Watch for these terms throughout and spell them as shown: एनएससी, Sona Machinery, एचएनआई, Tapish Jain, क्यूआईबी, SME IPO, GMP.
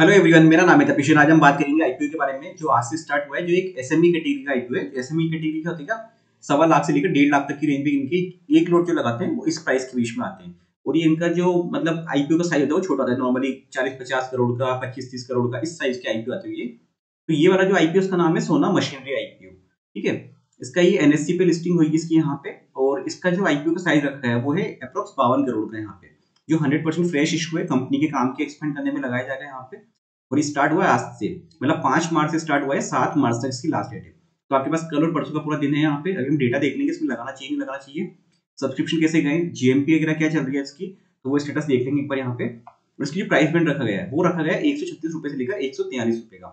Hello everyone, मेरा नाम है तपिश। आज हम बात करेंगे आईपीओ के बारे में जो आज से स्टार्ट हुआ है, जो एक एसएमई कैटेगरी का आईपीओ है। एसएमई कैटेगरी क्या होती है, 1.25 लाख से लेकर 1.5 लाख तक की रेंज में इनकी एक लोट जो लगाते हैं वो इस प्राइस के बीच में आते हैं। और ये इनका जो मतलब आईपीओ का साइज होता है वो छोटा होता है, नॉर्मली 40-50 करोड़ का, 25-30 करोड़ का इस साइज के आईपीओ आते हुए। तो ये वाला जो आईपीओ उसका नाम है सोना मशीनरी आईपीओ, ठीक है। इसका ये एनएससी पे लिस्टिंग हुई इसकी यहाँ पे, और इसका जो आईपीओ का साइज रखा है वो है अप्रॉक्स 52 करोड़ का यहाँ पे, जो 100% फ्रेश इशू है, कंपनी के काम के एक्सपेंड करने में लगाया जा रहा है यहाँ पे। और ये स्टार्ट हुआ है आज से, मतलब 5 मार्च से स्टार्ट हुआ है, 7 मार्च तक इसकी लास्ट डेट है। तो आपके पास कल और परसों का पूरा दिन है यहाँ पे। अभी हम डेटा देख लेंगे इसमें लगाना चाहिए नहीं लगाना चाहिए, सब्सक्रिप्शन कैसे गए, जीएमपी वगैरह क्या चल रही है इसकी, तो वो स्टेटस देख लेंगे एक बार यहाँ पे। और इसकी जो प्राइस बैंड रखा गया है वो रखा गया है 136 रुपये से लेकर 143 रुपये का।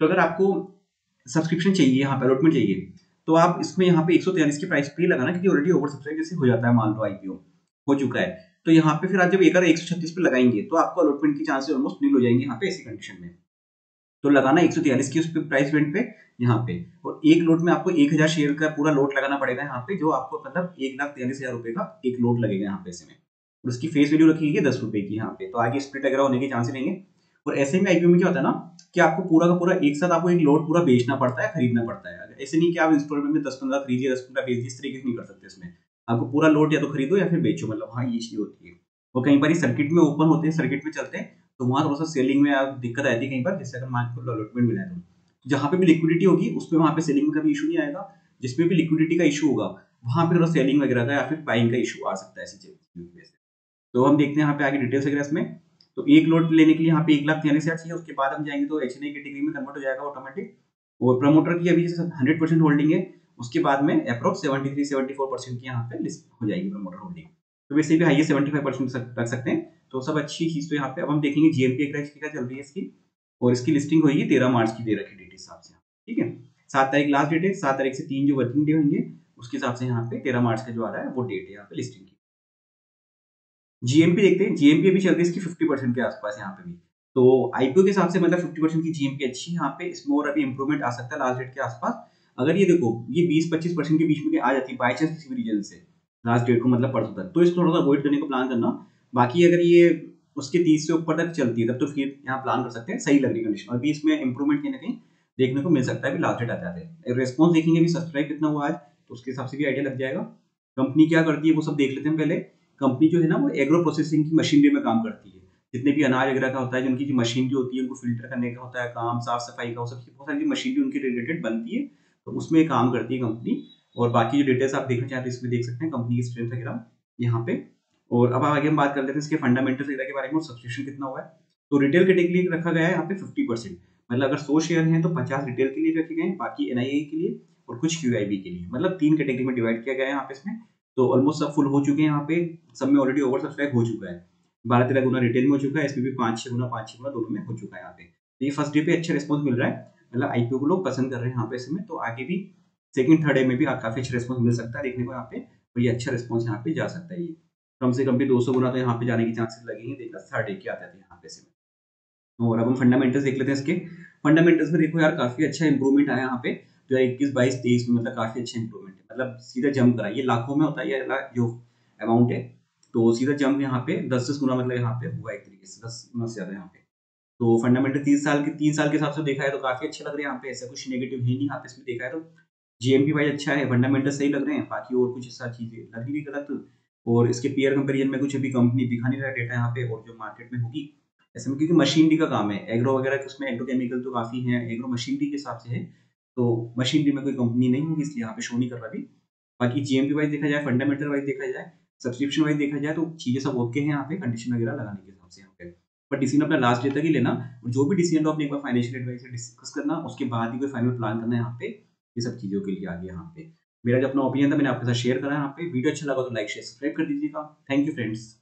तो अगर आपको सब्सक्रिप्शन चाहिए, यहाँ पे अलॉटमेंट चाहिए, तो आप इसमें यहाँ पे 143 की प्राइस पे लगाना, क्योंकि ऑलरेडी ओवर सब्सक्राइब जैसे हो जाता है, मान लो आईपीओ हो चुका है। तो यहाँ पे फिर आप जब एक 136 पे लगाएंगे तो आपको अलॉटमेंट की चांसेस ऑलमोस्ट नील हो जाएंगे यहाँ पे। ऐसी कंडीशन में तो लगाना 143 की उस पे प्राइस बैंड पे यहाँ पे। और एक लोट में आपको 1000 शेयर का पूरा लोट लगाना पड़ेगा यहाँ पे, जो आपको मतलब 1,43,000 रुपये का एक लोट लगेगा यहाँ पे। ऐसे में और उसकी फेस वैल्यू रखी गई 10 रुपये की यहाँ पे, तो आगे स्प्लिट वगैरह होने के चांसेस रहेंगे। और ऐसे में आईपीओ में क्या होता है ना कि आपको पूरा का पूरा एक साथ आपको एक लोट पूरा बेचना पड़ता है, खरीदना पड़ता है। ऐसे नहीं कि आप इंस्टॉलमेंट में 10-15 खरीदिए 10-15 बेचिए, इस तरीके से नहीं कर सकते। इसमें आपको पूरा लोट या तो खरीदो या फिर बेचो, मतलब हाँ ये चीज होती है। और कहीं पर सर्किट में ओपन होते हैं, सर्किट में चलते हैं, तो वहाँ थोड़ा सा सेलिंग में दिक्कत आती है कहीं पर। जैसे अगर मार्केट को अलॉटमेंट मिला है तो जहाँ पे भी लिक्विडिटी होगी उसमें वहाँ पे सेलिंग में कभी इशू नहीं आएगा। जिसमें भी लिक्विडिटी का इशू होगा वहाँ पे थोड़ा सेलिंग वगैरह का या फिर बाइंग का इशू आ सकता है ऐसी चीज। तो हम देखते हैं यहाँ पे आगे डिटेल्स वगैरह इसमें। तो एक लोट लेने के लिए यहाँ पे 1,43,000 चाहिए। उसके बाद हम जाएंगे तो एचएनआई कैटेगरी में कन्वर्ट हो जाएगा ऑटोमेटिक। और प्रमोटर की अभी 100% होल्डिंग है, उसके बाद में अप्रोक्स 73-74% की यहाँ पे लिस्ट हो जाएगी प्रमोटर होल्डिंग। तो वैसे भी हाईएस्ट 75% रख सकते हैं, तो सब अच्छी चीज़। तो यहाँ पे अब हम देखेंगे जीएमपी क्या चल रही है इसकी, और इसकी लिस्टिंग होगी 13 मार्च की डेट के हिसाब से, ठीक है। 7 तारीख लास्ट डेट है, 7 तारीख से 3 जो वर्किंग डे होंगे उसके हिसाब से यहाँ पे 13 मार्च का जो आ रहा है वो डेट है यहाँ पे लिस्टिंग की। जीएमपी देखते हैं, जीएमपी अभी चल रही है इसकी 50% के आसपास यहाँ पे भी। तो आईपीओ के हिसाब से मतलब 50% की जीएमपी अच्छी यहाँ पे। इसमें और अभी इंप्रूवमेंट आ सकता है लास्ट डेट के आसपास। अगर ये देखो ये 20-25% के बीच में आ जाती है बाई चांस किसी भी रीजन से लास्ट डेट को, मतलब परसों तक, तो इस थोड़ा सा अवॉइड करने का प्लान करना। बाकी अगर ये उसके 30 से ऊपर तक चलती है तब तो फिर यहाँ प्लान कर सकते हैं, सही लग रही कंडीशन। और भी इसमें इंप्रूवमेंट कहीं ना कहीं देखने को मिल सकता है लास्ट डेट आते आते। रिस्पॉन्स देखेंगे अभी सब्सक्राइब कितना हुआ आज, तो उसके हिसाब से भी आइडिया लग जाएगा। कंपनी क्या करती है वो सब देख लेते हैं पहले। कंपनी जो है ना वो एग्रो प्रोसेसिंग की मशीनरी में काम करती है। जितने भी अनाज वगैरह का होता है, जिनकी मशीनरी होती है उनको फिल्टर करने का होता है काम, साफ सफाई का, वो सब बहुत सारी मशीनरी उनके रिलेटेड बनती है, तो उसमें काम करती है कंपनी। और बाकी जो डिटेल्स आप देखना चाहते हैं इसमें देख सकते हैं कंपनी की स्ट्रेंथ वगैरह यहाँ पे। और अब आगे हम बात कर लेते हैं इसके फंडामेंटल्स वगैरह के बारे में, सब्सक्रिप्शन कितना हुआ है। तो रिटेल कैटेगरी रखा गया है यहाँ पे 50%, मतलब अगर 100 शेयर हैं तो 50 रिटेल के लिए रखे गए हैं, बाकी एनआईए के लिए और कुछ क्यूआईबी के लिए, मतलब 3 कैटेगरी में डिवाइड किया गया है यहाँ पे। इसमें तो ऑलमोस्ट सब फुल हो चुके हैं यहाँ पे, सब में ऑलरेडी ओवर सब्सक्राइब हो चुका है। 12-13 गुना रिटेल में हो चुका है, इसमें भी 5-6 गुना दोनों में हो चुका है यहाँ पे। तो ये फर्स्ट डे पे अच्छा रिस्पॉन्स मिल रहा है, मतलब आईपीओ को लोग पसंद कर रहे हैं यहाँ पे इसमें। तो आगे भी सेकंड थर्ड डे में भी काफी अच्छा रिस्पॉन्स मिल सकता है देखने को यहाँ पे। और ये अच्छा रिस्पॉन्स यहाँ पे जा सकता है, ये कम से कम भी 200 गुना तो यहाँ पे जाने की चांसेस लगेंगे। देखना थर्ड डे के आते थे यहाँ पे से। और अब हम फंडामेंटल्स देख लेते हैं इसके। फंडामेंटल्स में देखो यार काफी अच्छा इंप्रूवमेंट आया यहाँ पे, जो 21, 22, 23 में, मतलब काफी अच्छा इंप्रूवमेंट है, मतलब सीधा जंप करा। ये लाखों में होता है ये जो अमाउंट है, तो सीधा जंप यहाँ पे 10-10 गुना मतलब यहाँ पे हुआ एक तरीके से, 10 गुना से ज्यादा यहाँ पे। तो फंडामेंटल 3 साल के हिसाब से देखा है तो काफी अच्छे लग रहे हैं यहाँ पे, ऐसा कुछ नेगेटिव है नहीं यहाँ पे इसमें देखा है तो। जीएमपी वाइज अच्छा है, फंडामेंटल सही लग रहे हैं, बाकी और कुछ ऐसा चीजें लग रही गलत। और इसके पेयर कंपेरिजन में कुछ अभी कंपनी दिखा नहीं रहा डेटा यहाँ पे, और जो मार्केट में होगी ऐसे में, क्योंकि मशीनरी का काम है एग्रो वगैरह, उसमें एग्रोकेमिकल तो काफी है, एग्रो मशीनरी के हिसाब से है, तो मशीनरी में कोई कंपनी नहीं होगी इसलिए यहाँ पे शो नहीं कर रहा अभी। बाकी जीएमपी वाइज देखा जाए, फंडामेंटल वाइज देखा जाए, सब्सक्रिप्शन वाइज देखा जाए, तो चीजें सब ओके है यहाँ पे कंडीशन वगैरह लगाने के हिसाब से यहाँ पे। पर डिसीजन अपना लास्ट डे तक ही लेना, और जो भी डिसीजन हो अपने एक बार फाइनेंशियल एडवाइजर से डिस्कस करना, उसके बाद ही कोई फाइनल प्लान करना है यहाँ पे। ये सब चीज़ों के लिए आगे यहाँ पे मेरा जो अपना ओपिनियन था मैंने आपके साथ शेयर करा है यहाँ पे। वीडियो अच्छा लगा तो लाइक शेयर सब्सक्राइब कर दीजिएगा। Thank you friends.